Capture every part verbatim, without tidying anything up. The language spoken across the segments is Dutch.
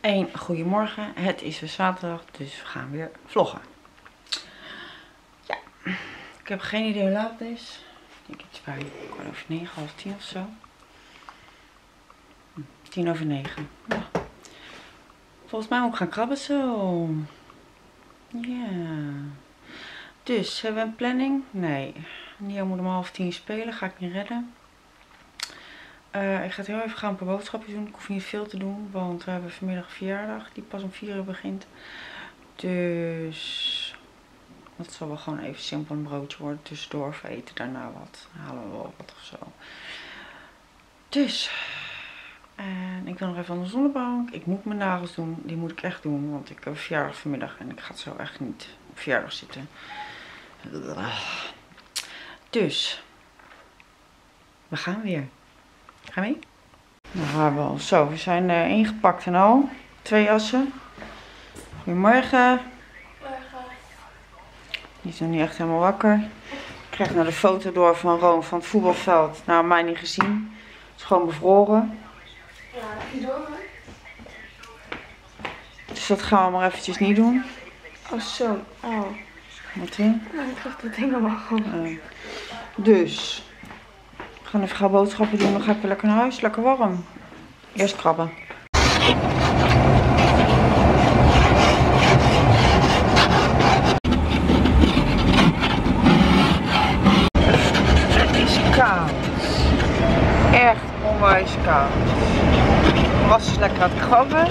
Een goedemorgen, het is weer zaterdag, dus we gaan weer vloggen. Ja, ik heb geen idee hoe laat het is. Ik denk iets bij kwart over negen, half tien of zo. Tien over negen. Ja. Volgens mij moet ik gaan krabben zo. Ja. Yeah. Dus, hebben we een planning? Nee. Nio moet om half tien spelen, ga ik niet redden. Uh, ik ga heel even gaan een paar boodschapjes doen. Ik hoef niet veel te doen, want we hebben vanmiddag verjaardag die pas om vier uur begint. Dus dat zal wel gewoon even simpel een broodje worden. Tussendoor of eten daarna wat. Dan halen we wel wat of zo. Dus, en ik wil nog even aan de zonnebank. Ik moet mijn nagels doen. Die moet ik echt doen, want ik heb verjaardag vanmiddag en ik ga zo echt niet op verjaardag zitten. Dus, we gaan weer. Ga mee? Nou, wel. Zo, we zijn uh, ingepakt en al. Twee assen. Goedemorgen. Goedemorgen. Die is nog niet echt helemaal wakker. Ik krijg naar de foto door van Room van het voetbalveld. Nou, mij niet gezien. Het is gewoon bevroren. Ja, bevroren. Dus dat gaan we maar eventjes niet doen. Oh, zo. Oh. Wat in? Nou, ik krijg dat ding allemaal gewoon. Uh, dus. We gaan even gaan boodschappen doen, dan ga ik weer lekker naar huis. Lekker warm. Eerst krabben. Het is koud. Echt onwijs koud. Het was dus lekker aan het krabben.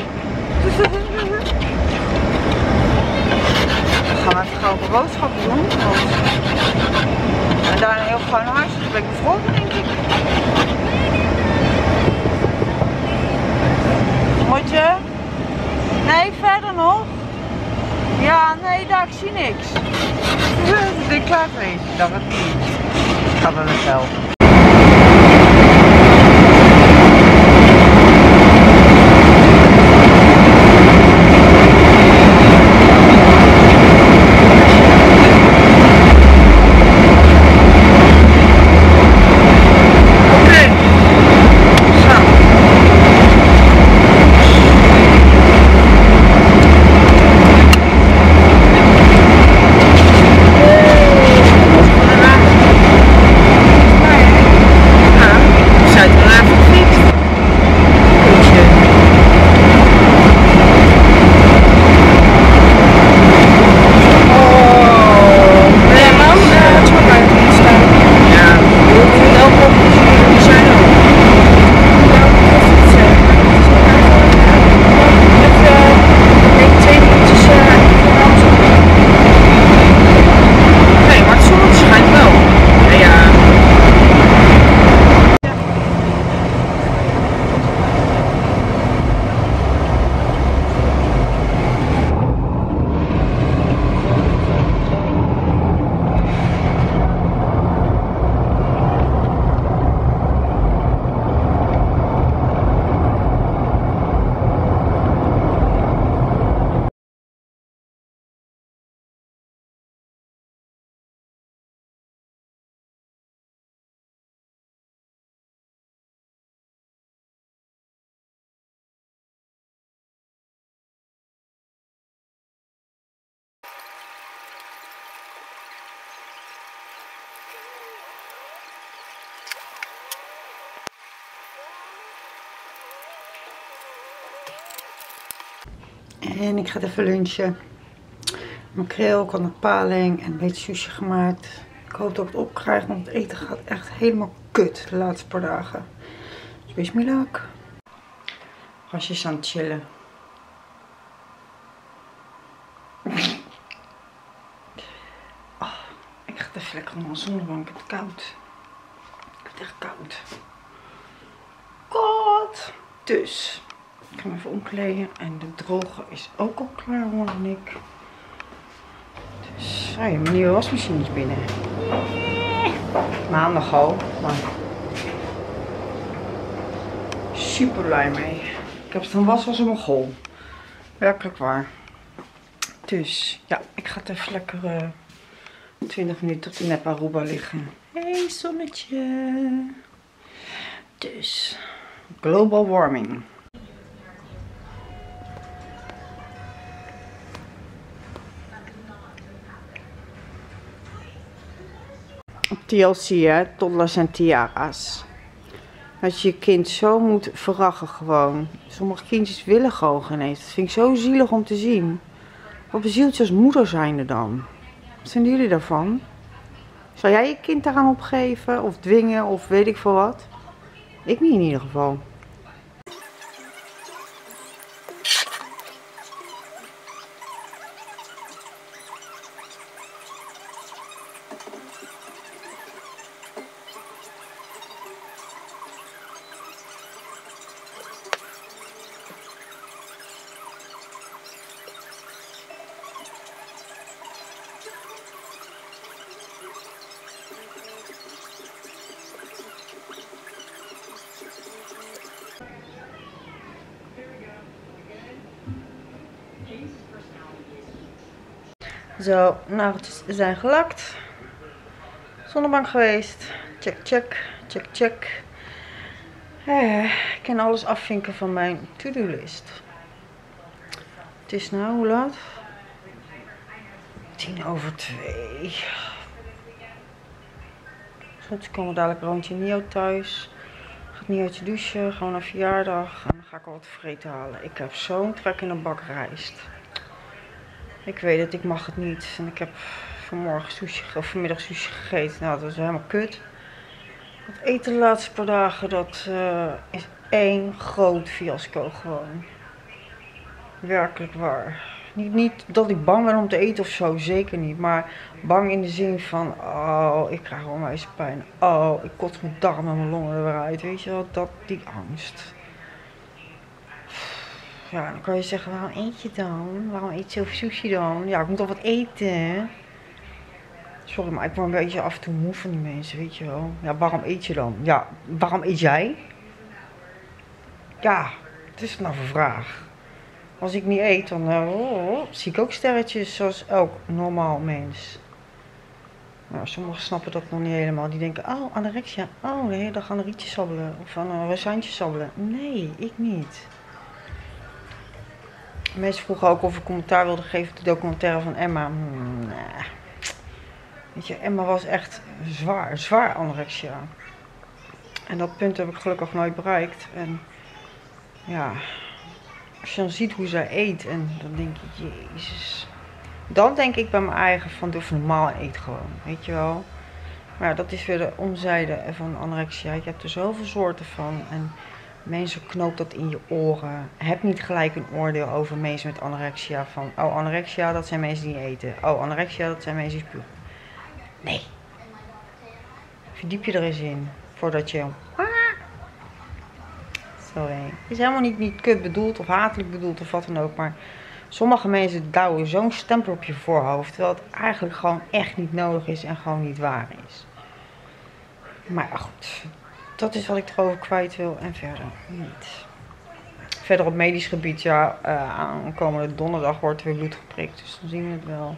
We gaan even gaan boodschappen doen. En daarna heel gewoon naar huis, dus ik ben bevroren denk ik. Moet je? Nee, verder nog? Ja, nee, daar, ik zie niks. Ik klaar mee, dat het niet. Ik ga wel eens helpen. En ik ga even lunchen. Makreel, kanakpaling en een beetje sushi gemaakt. Ik hoop dat ik het opkrijg, want het eten gaat echt helemaal kut de laatste paar dagen. Dus wees milaak. Rasjes aan het chillen. Oh, ik ga even lekker onder de zonnebank. Het is koud. Het is echt koud. God! Dus. Ik ga hem even omkleden en de droger is ook al klaar, hoor ik. Dus, ah, mijn nieuwe wasmachine is binnen. Maandag al, maar super blij mee. Ik heb het van was als een mogol. Werkelijk waar. Dus ja, ik ga het even lekker uh, twintig minuten op de nep Aruba liggen. Hey zonnetje. Dus global warming. T L C, hè? Toddlers en Tiaras. Dat je je kind zo moet verrachen gewoon. Sommige kindjes willen gewoon geen eten. Dat vind ik zo zielig om te zien. Wat bezielt je als moeder zijnde dan? Wat vinden jullie daarvan? Zou jij je kind daaraan opgeven? Of dwingen? Of weet ik veel wat? Ik niet in ieder geval. Zo, nageltjes zijn gelakt. Zonnebank geweest. Check, check, check, check. Eh, ik kan alles afvinken van mijn to-do-list. Het is nou, hoe laat? Tien over twee. Goed, komen we dadelijk rondje Nio thuis. Gaat Niootje douchen, gewoon naar verjaardag. En dan ga ik al wat vreten halen. Ik heb zo'n trek in een bak rijst. Ik weet het, ik mag het niet. En ik heb vanmorgen sushi, of vanmiddag sushi gegeten. Nou, dat was helemaal kut. Het eten de laatste paar dagen, dat uh, is één groot fiasco gewoon. Werkelijk waar. Niet, niet dat ik bang ben om te eten of zo, zeker niet. Maar bang in de zin van, oh, ik krijg onwijs pijn. Oh, ik kot mijn darmen en mijn longen er weer uit. Weet je wel, dat, die angst. Ja, dan kan je zeggen, waarom eet je dan? Waarom eet je zoveel sushi dan? Ja, ik moet al wat eten. Sorry, maar ik word een beetje af en toe moe van die mensen, weet je wel. Ja, waarom eet je dan? Ja, waarom eet jij? Ja, wat is het nou voor vraag? Als ik niet eet, dan uh, oh, zie ik ook sterretjes zoals elk normaal mens. Nou, sommigen snappen dat nog niet helemaal. Die denken, oh, anorexia. Oh, de hele dag aan een rietje sabbelen. Of aan een rozijntje sabbelen. Nee, ik niet. Mensen vroegen ook of ik commentaar wilde geven op de documentaire van Emma. Nee. Weet je, Emma was echt zwaar, zwaar anorexia. En dat punt heb ik gelukkig nooit bereikt. En ja, als je dan ziet hoe zij eet, en dan denk je, jezus. Dan denk ik bij mijn eigen van, doe even normaal en eet gewoon, weet je wel. Maar dat is weer de omzijde van anorexia. Je hebt er zoveel soorten van. En mensen, knoop dat in je oren. Heb niet gelijk een oordeel over mensen met anorexia. Van, oh, anorexia, dat zijn mensen die niet eten. Oh, anorexia, dat zijn mensen die spugen. Nee. Verdiep je er eens in. Voordat je... Sorry. Het is helemaal niet, niet kut bedoeld of hatelijk bedoeld of wat dan ook. Maar sommige mensen douwen zo'n stempel op je voorhoofd. Terwijl het eigenlijk gewoon echt niet nodig is en gewoon niet waar is. Maar goed... Dat is wat ik erover kwijt wil en verder niet. Verder op medisch gebied, ja, uh, aankomende donderdag wordt weer bloed geprikt. Dus dan zien we het wel.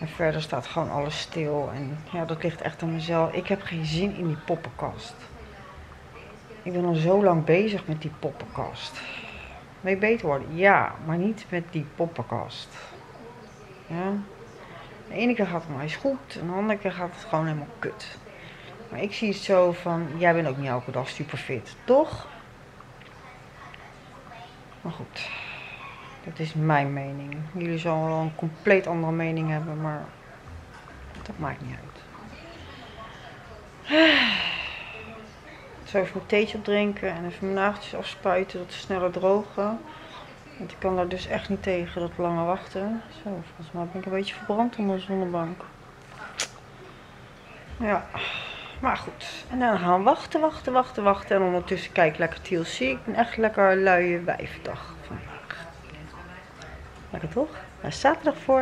En verder staat gewoon alles stil. En ja, dat ligt echt aan mezelf. Ik heb geen zin in die poppenkast. Ik ben al zo lang bezig met die poppenkast. Wil je beter worden? Ja, maar niet met die poppenkast. Ja. De ene keer gaat het maar eens goed. En de andere keer gaat het gewoon helemaal kut. Maar ik zie het zo van, jij bent ook niet elke dag super fit, toch? Maar goed, dat is mijn mening. Jullie zullen wel een compleet andere mening hebben, maar dat maakt niet uit. Zo even mijn theetje opdrinken en even mijn nageltjes afspuiten, dat ze sneller drogen. Want ik kan daar dus echt niet tegen, dat lange wachten. Zo, volgens mij ben ik een beetje verbrand onder de zonnebank. Ja... Maar goed, en dan gaan we wachten, wachten, wachten, wachten. En ondertussen kijk ik lekker T L C. Ik ben echt lekker luie wijfdag vandaag. Lekker toch? Daar is zaterdag voor.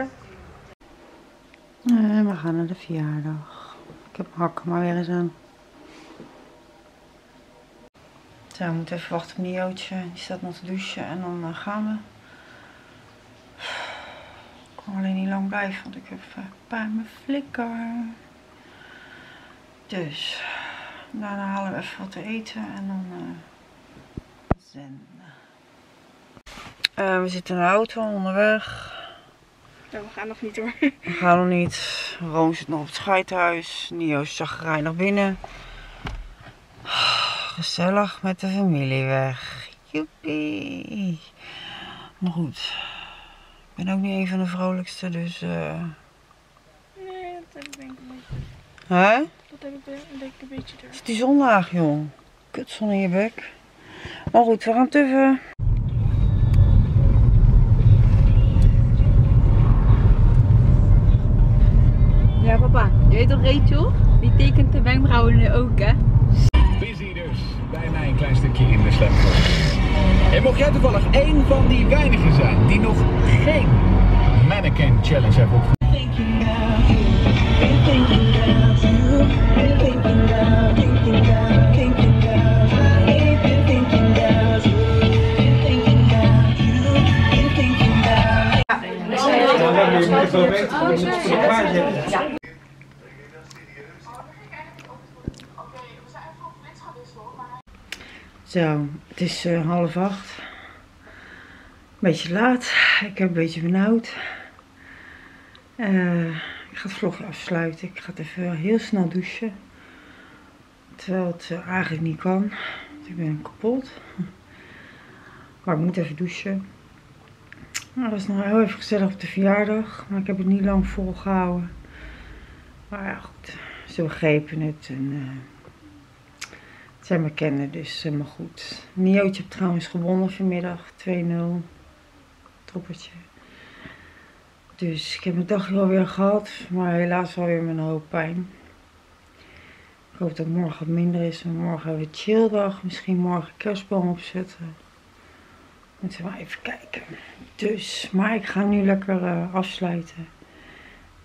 En we gaan naar de verjaardag. Ik heb mijn hakken maar weer eens aan. Zo, we moeten even wachten op een Jootje. Die staat nog te douchen en dan uh, gaan we. Ik kan alleen niet lang blijven, want ik heb uh, pijn mijn flikker. Dus, daarna halen we even wat te eten en dan uh, zen. Uh, we zitten in de auto onderweg. Ja, we gaan nog niet hoor. We gaan nog niet. Roon zit nog op het scheidhuis. Nio is chagrijnig binnen. Gezellig met de familie weg. Joepie. Maar goed. Ik ben ook niet een van de vrolijkste, dus... Uh... Nee, dat heb ik denk ik een beetje. Hè? Dat heb ik denk ik een beetje door. Het is die zondag, jong. Kutzon in je bek. Maar goed, we gaan tuffen. Ja, papa. Je weet toch Rachel? Die tekent de wenkbrauwen ook, hè? Busy dus. Bijna een klein stukje in de slechtvoer. En mocht jij toevallig één van die weinigen zijn die nog geen mannequin challenge hebben opgevoerd. Zo, het is uh, half acht. Een beetje laat. Ik heb een beetje benauwd. Uh, ik ga het vlogje afsluiten. Ik ga het even heel snel douchen. Terwijl het uh, eigenlijk niet kan. Want ik ben kapot. Maar ik moet even douchen. Nou, dat is nog heel even gezellig op de verjaardag. Maar ik heb het niet lang volgehouden. Maar ja, goed. Ze begrepen het. En... Uh, zijn me kennen, dus helemaal goed. Niootje heeft trouwens gewonnen vanmiddag. twee nul. Toppertje. Dus ik heb mijn dag wel weer gehad. Maar helaas wel weer met een hoop pijn. Ik hoop dat morgen wat minder is. En morgen hebben we een chilldag. Misschien morgen een kerstboom opzetten. Moeten we maar even kijken. Dus, maar ik ga nu lekker uh, afsluiten.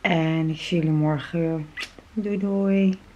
En ik zie jullie morgen weer. Doei doei.